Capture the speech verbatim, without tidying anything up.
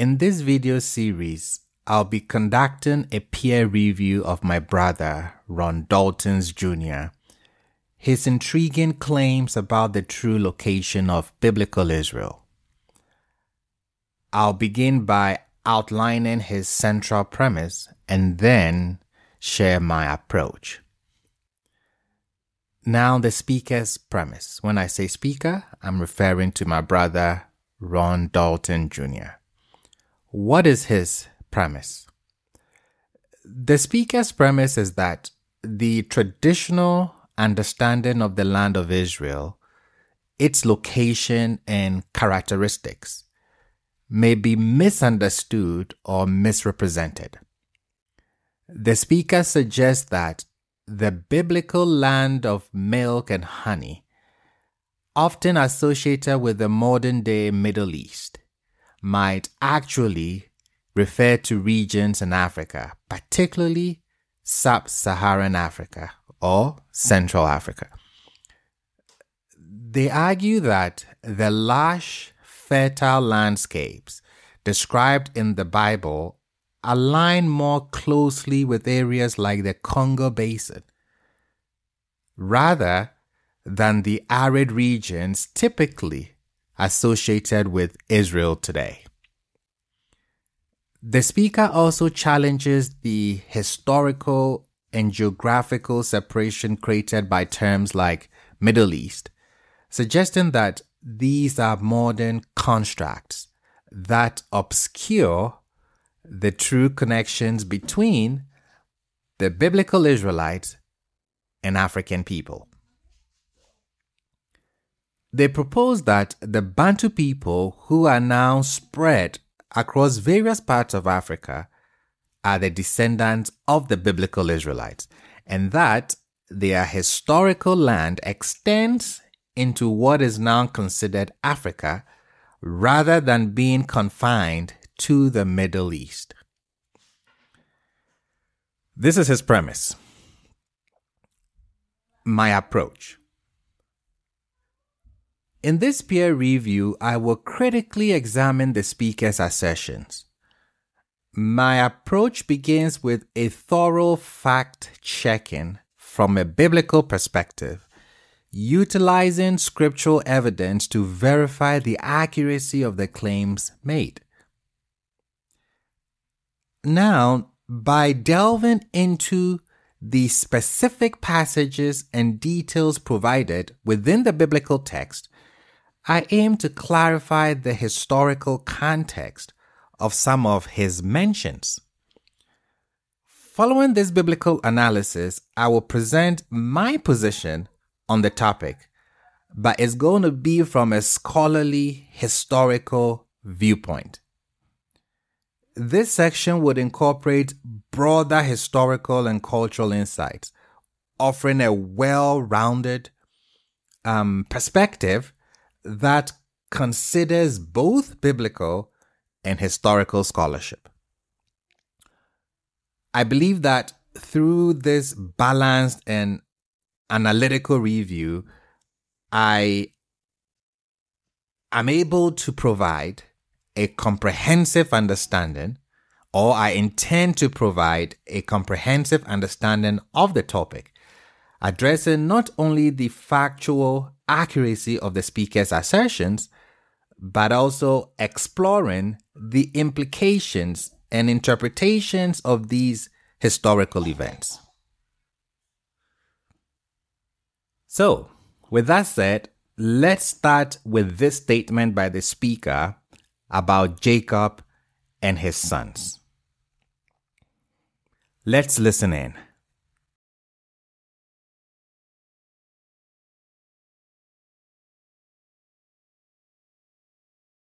In this video series, I'll be conducting a peer review of my brother, Ron Dalton Junior, his intriguing claims about the true location of biblical Israel. I'll begin by outlining his central premise and then share my approach. Now, the speaker's premise. When I say speaker, I'm referring to my brother, Ron Dalton Junior What is his premise? The speaker's premise is that the traditional understanding of the land of Israel, its location and characteristics, may be misunderstood or misrepresented. The speaker suggests that the biblical land of milk and honey, often associated with the modern-day Middle East, might actually refer to regions in Africa, particularly sub-Saharan Africa or Central Africa. They argue that the lush, fertile landscapes described in the Bible align more closely with areas like the Congo Basin, rather than the arid regions typically associated with Israel today. The speaker also challenges the historical and geographical separation created by terms like Middle East, suggesting that these are modern constructs that obscure the true connections between the biblical Israelites and African people. They propose that the Bantu people, who are now spread across various parts of Africa, are the descendants of the biblical Israelites, and that their historical land extends into what is now considered Africa rather than being confined to the Middle East. This is his premise. My approach. In this peer review, I will critically examine the speaker's assertions. My approach begins with a thorough fact-checking from a biblical perspective, utilizing scriptural evidence to verify the accuracy of the claims made. Now, by delving into the specific passages and details provided within the biblical text, I aim to clarify the historical context of some of his mentions. Following this biblical analysis, I will present my position on the topic, but it's going to be from a scholarly, historical viewpoint. This section would incorporate broader historical and cultural insights, offering a well-rounded um, perspective that considers both biblical and historical scholarship. I believe that through this balanced and analytical review, I am able to provide a comprehensive understanding, or I intend to provide a comprehensive understanding of the topic, addressing not only the factual accuracy of the speaker's assertions, but also exploring the implications and interpretations of these historical events. So, with that said, let's start with this statement by the speaker about Jacob and his sons. Let's listen in.